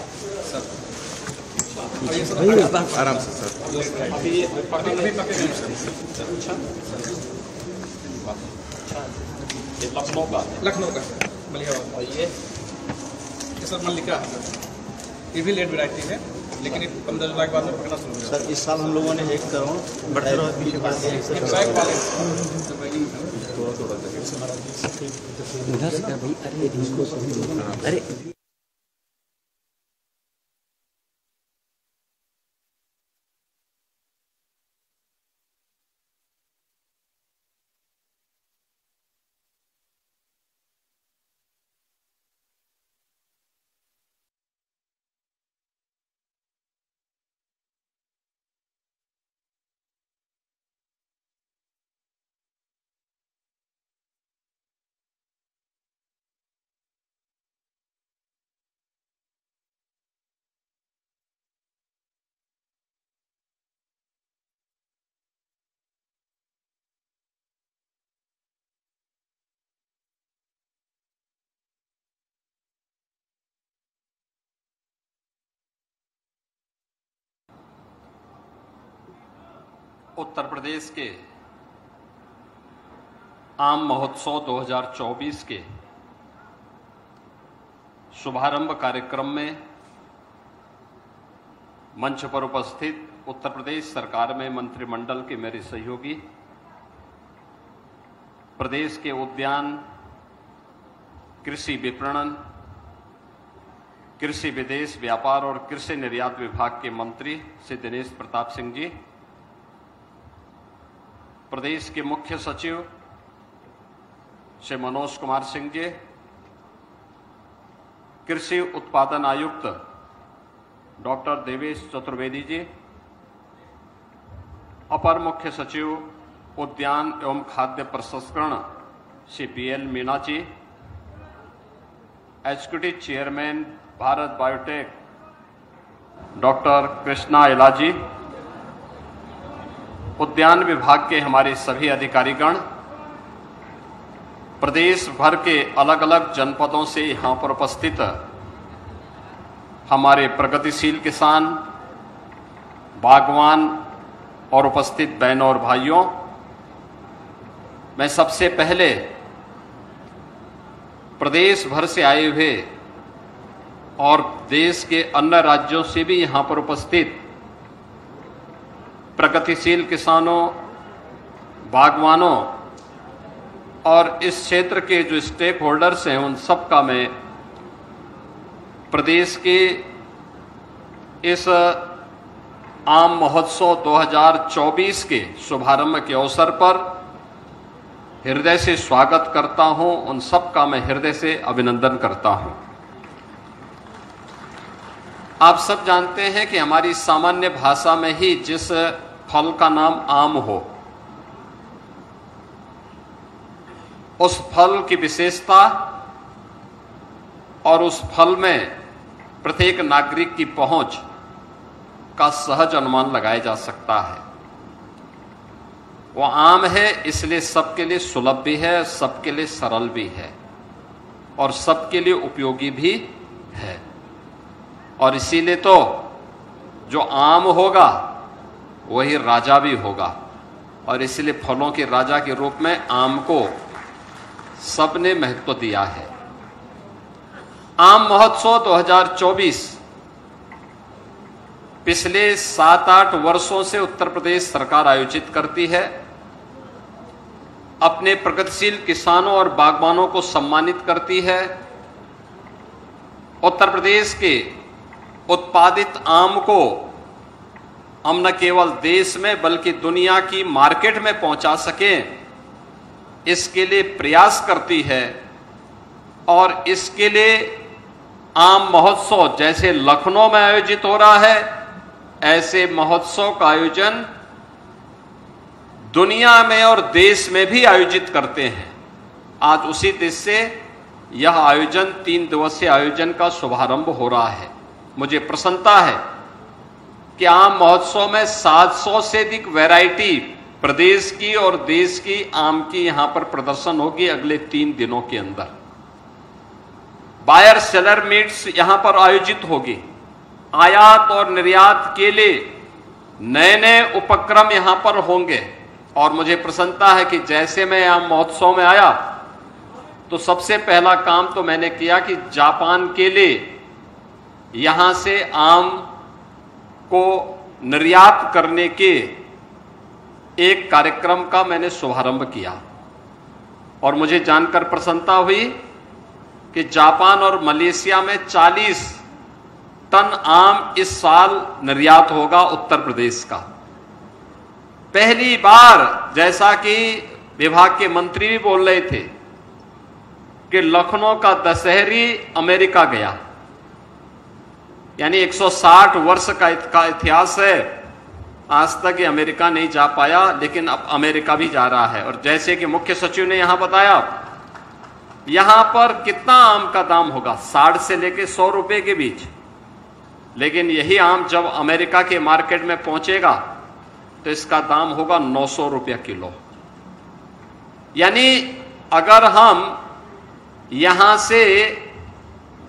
Sir आराम से sir अभी लखनऊ का और ये सर मल्लिका ये भी लेट वैरायटी है लेकिन 15 जुलाई के बाद में पकड़ना शुरू सर इस साल हम लोगों ने 1 करोड़ बढ़ते अरे उत्तर प्रदेश के आम महोत्सव 2024 के शुभारंभ कार्यक्रम में मंच पर उपस्थित उत्तर प्रदेश सरकार में मंत्रिमंडल के मेरे सहयोगी, प्रदेश के उद्यान, कृषि विपणन, कृषि विदेश व्यापार और कृषि निर्यात विभाग के मंत्री श्री दिनेश प्रताप सिंह जी, प्रदेश के मुख्य सचिव श्री मनोज कुमार सिंह जी, कृषि उत्पादन आयुक्त डॉक्टर देवेश चतुर्वेदी जी, अपर मुख्य सचिव उद्यान एवं खाद्य प्रसंस्करण Shri P N. Meena ji, executive chairman Bharat Biotech doctor Krishna Ella ji, उद्यान विभाग के हमारे सभी अधिकारीगण, प्रदेश भर के अलग अलग जनपदों से यहाँ पर उपस्थित हमारे प्रगतिशील किसान, बागवान और उपस्थित बहनों और भाइयों, मैं सबसे पहले प्रदेश भर से आए हुए और देश के अन्य राज्यों से भी यहाँ पर उपस्थित प्रगतिशील किसानों, बागवानों और इस क्षेत्र के जो स्टेक होल्डर्स हैं उन सब का मैं प्रदेश के इस आम महोत्सव 2024 के शुभारंभ के अवसर पर हृदय से स्वागत करता हूं। उन सब का मैं हृदय से अभिनंदन करता हूं। आप सब जानते हैं कि हमारी सामान्य भाषा में ही जिस फल का नाम आम हो उस फल की विशेषता और उस फल में प्रत्येक नागरिक की पहुंच का सहज अनुमान लगाया जा सकता है। वह आम है इसलिए सबके लिए सुलभ भी है, सबके लिए सरल भी है और सबके लिए उपयोगी भी है और इसीलिए तो जो आम होगा वही राजा भी होगा और इसलिए फलों के राजा के रूप में आम को सबने महत्व दिया है। आम महोत्सव 2024 पिछले 7-8 वर्षों से उत्तर प्रदेश सरकार आयोजित करती है। अपने प्रगतिशील किसानों और बागवानों को सम्मानित करती है। उत्तर प्रदेश के उत्पादित आम को हम न केवल देश में बल्कि दुनिया की मार्केट में पहुंचा सकें इसके लिए प्रयास करती है और इसके लिए आम महोत्सव जैसे लखनऊ में आयोजित हो रहा है ऐसे महोत्सव का आयोजन दुनिया में और देश में भी आयोजित करते हैं। आज उसी देश से यह आयोजन 3 दिवसीय आयोजन का शुभारंभ हो रहा है। मुझे प्रसन्नता है कि आम महोत्सव में 700 से अधिक वैरायटी प्रदेश की और देश की आम की यहां पर प्रदर्शन होगी अगले 3 दिनों के अंदर। बायर सेलर मीट्स यहाँ पर आयोजित होगी। आयात और निर्यात के लिए नए नए उपक्रम यहाँ पर होंगे। और मुझे प्रसन्नता है कि जैसे मैं आम महोत्सव में आया तो सबसे पहला काम तो मैंने किया कि जापान के लिए यहाँ से आम को निर्यात करने के एक कार्यक्रम का मैंने शुभारंभ किया। और मुझे जानकर प्रसन्नता हुई कि जापान और मलेशिया में 40 टन आम इस साल निर्यात होगा उत्तर प्रदेश का। पहली बार, जैसा कि विभाग के मंत्री भी बोल रहे थे, कि लखनऊ का दशहरी अमेरिका गया। यानी 160 वर्ष का इतिहास है, आज तक ये अमेरिका नहीं जा पाया, लेकिन अब अमेरिका भी जा रहा है। और जैसे कि मुख्य सचिव ने यहाँ बताया, यहाँ पर कितना आम का दाम होगा, 60 से लेकर 100 रुपये के बीच। लेकिन यही आम जब अमेरिका के मार्केट में पहुँचेगा तो इसका दाम होगा 900 रुपये किलो। यानी अगर हम यहाँ से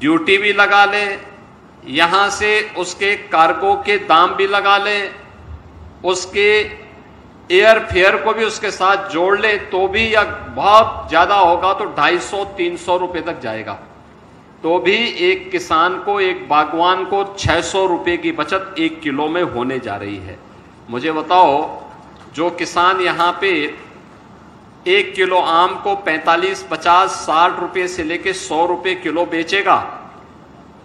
ड्यूटी भी लगा लें, यहाँ से उसके कार्गो के दाम भी लगा लें, उसके एयरफेयर को भी उसके साथ जोड़ ले, तो भी या बहुत ज़्यादा होगा तो 250-300 रुपये तक जाएगा। तो भी एक किसान को, एक बागवान को 600 रुपये की बचत 1 किलो में होने जा रही है। मुझे बताओ, जो किसान यहाँ पे 1 किलो आम को 45, 50, 60 रुपये से लेके 100 रुपये किलो बेचेगा,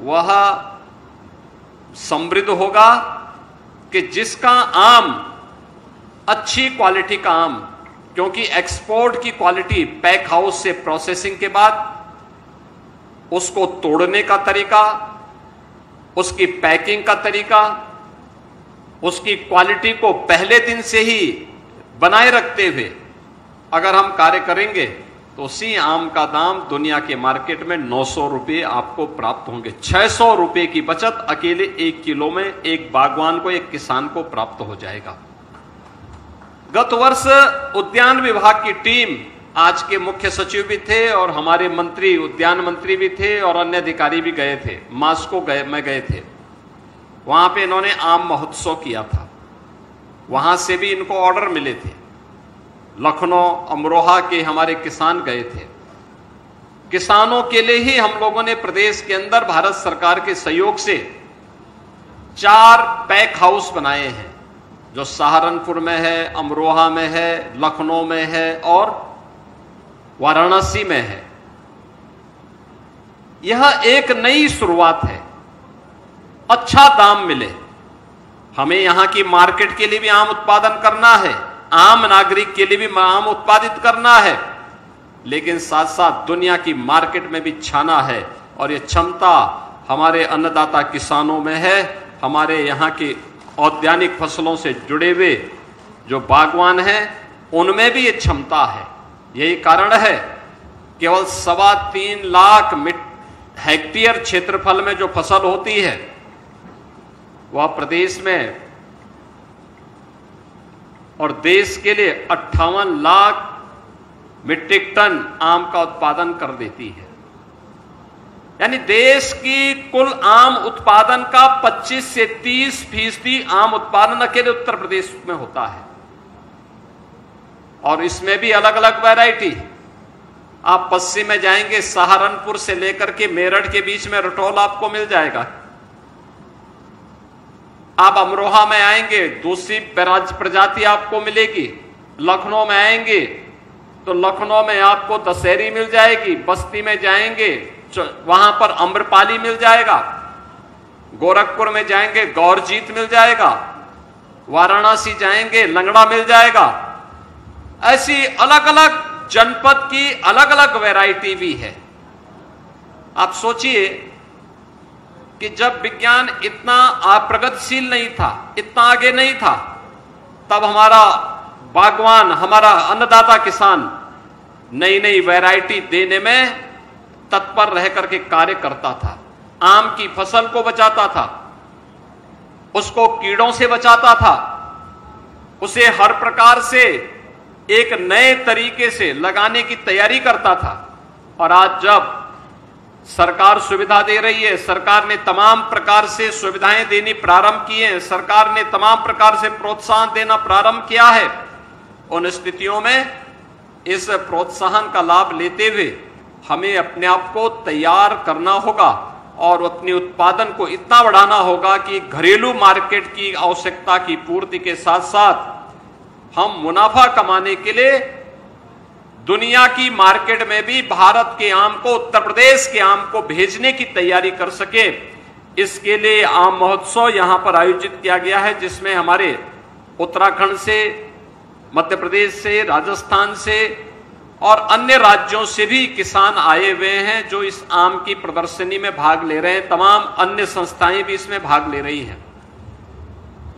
वह समृद्ध होगा। कि जिसका आम अच्छी क्वालिटी का आम, क्योंकि एक्सपोर्ट की क्वालिटी पैक हाउस से प्रोसेसिंग के बाद उसको तोड़ने का तरीका, उसकी पैकिंग का तरीका, उसकी क्वालिटी को पहले दिन से ही बनाए रखते हुए अगर हम कार्य करेंगे तो उसी आम का दाम दुनिया के मार्केट में 900 रुपये आपको प्राप्त होंगे। 600 रुपये की बचत अकेले 1 किलो में एक बागवान को, एक किसान को प्राप्त हो जाएगा। गत वर्ष उद्यान विभाग की टीम, आज के मुख्य सचिव भी थे और हमारे मंत्री, उद्यान मंत्री भी थे और अन्य अधिकारी भी गए थे, मास्को में गए थे। वहाँ पे इन्होंने आम महोत्सव किया था, वहाँ से भी इनको ऑर्डर मिले थे। लखनऊ, अमरोहा के हमारे किसान गए थे। किसानों के लिए ही हम लोगों ने प्रदेश के अंदर भारत सरकार के सहयोग से 4 पैक हाउस बनाए हैं, जो सहारनपुर में है, अमरोहा में है, लखनऊ में है और वाराणसी में है। यह एक नई शुरुआत है। अच्छा दाम मिले, हमें यहाँ की मार्केट के लिए भी आम उत्पादन करना है, आम नागरिक के लिए भी आम उत्पादित करना है, लेकिन साथ साथ दुनिया की मार्केट में भी छाना है। और ये क्षमता हमारे अन्नदाता किसानों में है, हमारे यहाँ की औद्यानिक फसलों से जुड़े हुए जो बागवान हैं उनमें भी ये क्षमता है। यही कारण है केवल 3.25 लाख हेक्टेयर क्षेत्रफल में जो फसल होती है वह प्रदेश में और देश के लिए 58 लाख मीट्रिक टन आम का उत्पादन कर देती है। यानी देश की कुल आम उत्पादन का 25 से 30 फीसदी आम उत्पादन अकेले उत्तर प्रदेश में होता है। और इसमें भी अलग अलग वैरायटी, आप पश्चिम में जाएंगे, सहारनपुर से लेकर के मेरठ के बीच में रटौल आपको मिल जाएगा। आप अमरोहा में आएंगे, दूसरी प्रजाति आपको मिलेगी। लखनऊ में आएंगे तो लखनऊ में आपको दशहरी मिल जाएगी। बस्ती में जाएंगे, वहाँ पर अम्रपाली मिल जाएगा। गोरखपुर में जाएंगे, गौरजीत मिल जाएगा। वाराणसी जाएंगे, लंगड़ा मिल जाएगा। ऐसी अलग अलग जनपद की अलग अलग वैरायटी भी है। आप सोचिए कि जब विज्ञान इतना प्रगतिशील नहीं था, इतना आगे नहीं था, तब हमारा बागवान, हमारा अन्नदाता किसान नई नई वैरायटी देने में तत्पर रह करके कार्य करता था। आम की फसल को बचाता था, उसको कीड़ों से बचाता था, उसे हर प्रकार से एक नए तरीके से लगाने की तैयारी करता था। और आज जब सरकार सुविधा दे रही है, सरकार ने तमाम प्रकार से सुविधाएं देनी प्रारंभ की हैं, सरकार ने तमाम प्रकार से प्रोत्साहन देना प्रारंभ किया है। उन स्थितियों में इस प्रोत्साहन का लाभ लेते हुए हमें अपने आप को तैयार करना होगा और अपने उत्पादन को इतना बढ़ाना होगा कि घरेलू मार्केट की आवश्यकता की पूर्ति के साथ साथ हम मुनाफा कमाने के लिए दुनिया की मार्केट में भी भारत के आम को, उत्तर प्रदेश के आम को भेजने की तैयारी कर सके। इसके लिए आम महोत्सव यहाँ पर आयोजित किया गया है, जिसमें हमारे उत्तराखंड से, मध्य प्रदेश से, राजस्थान से और अन्य राज्यों से भी किसान आए हुए हैं जो इस आम की प्रदर्शनी में भाग ले रहे हैं। तमाम अन्य संस्थाएं भी इसमें भाग ले रही हैं।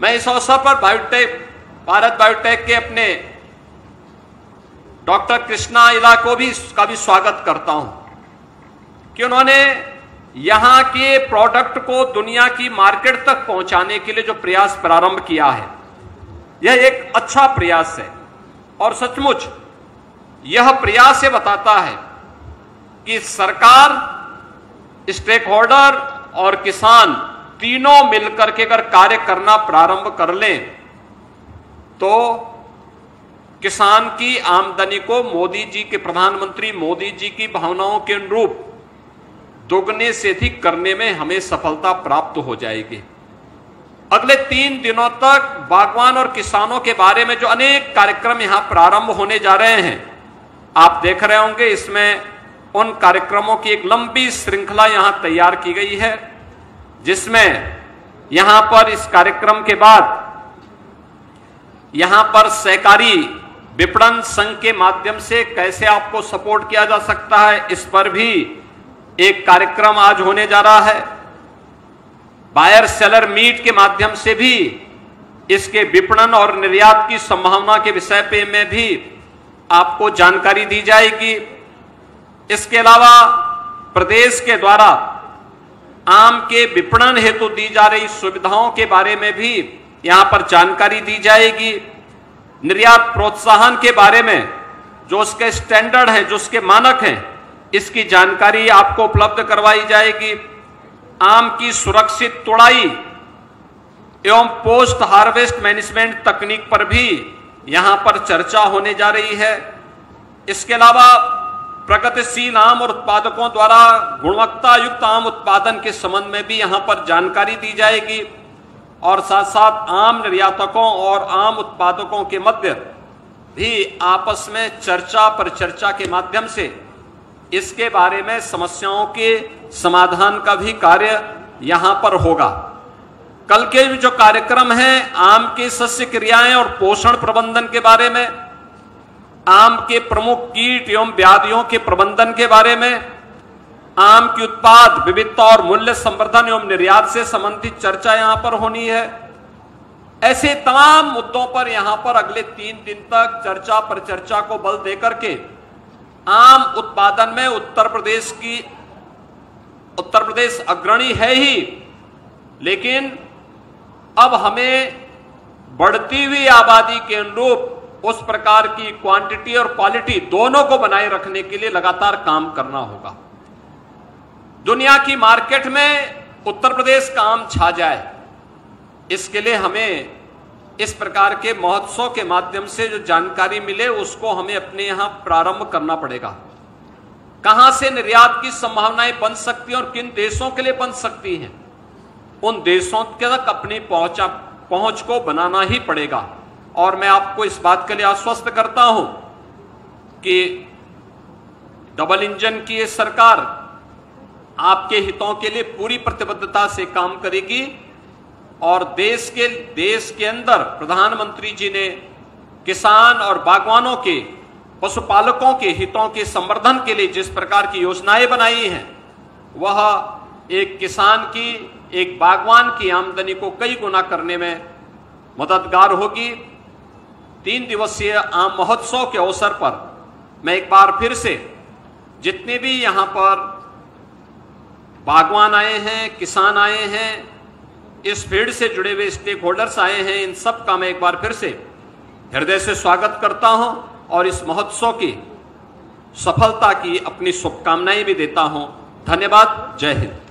मैं इस अवसर पर भारत बायोटेक के अपने डॉक्टर कृष्णा इला का भी स्वागत करता हूं कि उन्होंने यहां के प्रोडक्ट को दुनिया की मार्केट तक पहुंचाने के लिए जो प्रयास प्रारंभ किया है, यह एक अच्छा प्रयास है। और सचमुच यह प्रयास ये बताता है कि सरकार, स्टेक होल्डर और किसान तीनों मिलकर के अगर कार्य करना प्रारंभ कर लें तो किसान की आमदनी को मोदी जी के, प्रधानमंत्री मोदी जी की भावनाओं के अनुरूप दोगुने से अधिक करने में हमें सफलता प्राप्त हो जाएगी। अगले 3 दिनों तक बागवान और किसानों के बारे में जो अनेक कार्यक्रम यहाँ प्रारंभ होने जा रहे हैं, आप देख रहे होंगे इसमें उन कार्यक्रमों की एक लंबी श्रृंखला यहां तैयार की गई है, जिसमें यहां पर इस कार्यक्रम के बाद यहां पर सहकारी विपणन संघ के माध्यम से कैसे आपको सपोर्ट किया जा सकता है, इस पर भी एक कार्यक्रम आज होने जा रहा है। बायर सेलर मीट के माध्यम से भी इसके विपणन और निर्यात की संभावना के विषय पे में भी आपको जानकारी दी जाएगी। इसके अलावा प्रदेश के द्वारा आम के विपणन हेतु दी जा रही सुविधाओं के बारे में भी यहाँ पर जानकारी दी जाएगी। निर्यात प्रोत्साहन के बारे में जो उसके स्टैंडर्ड हैं, जो उसके मानक हैं, इसकी जानकारी आपको उपलब्ध करवाई जाएगी। आम की सुरक्षित तुड़ाई एवं पोस्ट हार्वेस्ट मैनेजमेंट तकनीक पर भी यहाँ पर चर्चा होने जा रही है। इसके अलावा प्रगतिशील आम और उत्पादकों द्वारा गुणवत्ता युक्त आम उत्पादन के संबंध में भी यहाँ पर जानकारी दी जाएगी और साथ साथ आम निर्यातकों और आम उत्पादकों के मध्य भी आपस में चर्चा परिचर्चा के माध्यम से इसके बारे में समस्याओं के समाधान का भी कार्य यहाँ पर होगा। कल के जो कार्यक्रम हैं, आम के सस्य क्रियाएं और पोषण प्रबंधन के बारे में, आम के प्रमुख कीट एवं व्याधियों के प्रबंधन के बारे में, आम की उत्पाद विविधता और मूल्य संवर्धन एवं निर्यात से संबंधित चर्चा यहां पर होनी है। ऐसे तमाम मुद्दों पर यहां पर अगले 3 दिन तक चर्चा पर चर्चा को बल देकर के आम उत्पादन में उत्तर प्रदेश अग्रणी है ही, लेकिन अब हमें बढ़ती हुई आबादी के अनुरूप उस प्रकार की क्वांटिटी और क्वालिटी दोनों को बनाए रखने के लिए लगातार काम करना होगा। दुनिया की मार्केट में उत्तर प्रदेश का आम छा जाए, इसके लिए हमें इस प्रकार के महोत्सव के माध्यम से जो जानकारी मिले उसको हमें अपने यहाँ प्रारंभ करना पड़ेगा। कहाँ से निर्यात की संभावनाएं बन सकती हैं और किन देशों के लिए बन सकती हैं, उन देशों तक अपनी पहुंच को बनाना ही पड़ेगा। और मैं आपको इस बात के लिए आश्वस्त करता हूं कि डबल इंजन की ये सरकार आपके हितों के लिए पूरी प्रतिबद्धता से काम करेगी। और देश के अंदर प्रधानमंत्री जी ने किसान और बागवानों के, पशुपालकों के हितों के संवर्धन के लिए जिस प्रकार की योजनाएं बनाई हैं, वह एक किसान की, एक बागवान की आमदनी को कई गुना करने में मददगार होगी। 3 दिवसीय आम महोत्सव के अवसर पर मैं एक बार फिर से जितने भी यहाँ पर बागवान आए हैं, किसान आए हैं, इस फील्ड से जुड़े हुए स्टेक होल्डर्स आए हैं, इन सब का मैं एक बार फिर से हृदय से स्वागत करता हूँ और इस महोत्सव की सफलता की अपनी शुभकामनाएं भी देता हूँ। धन्यवाद, जय हिंद।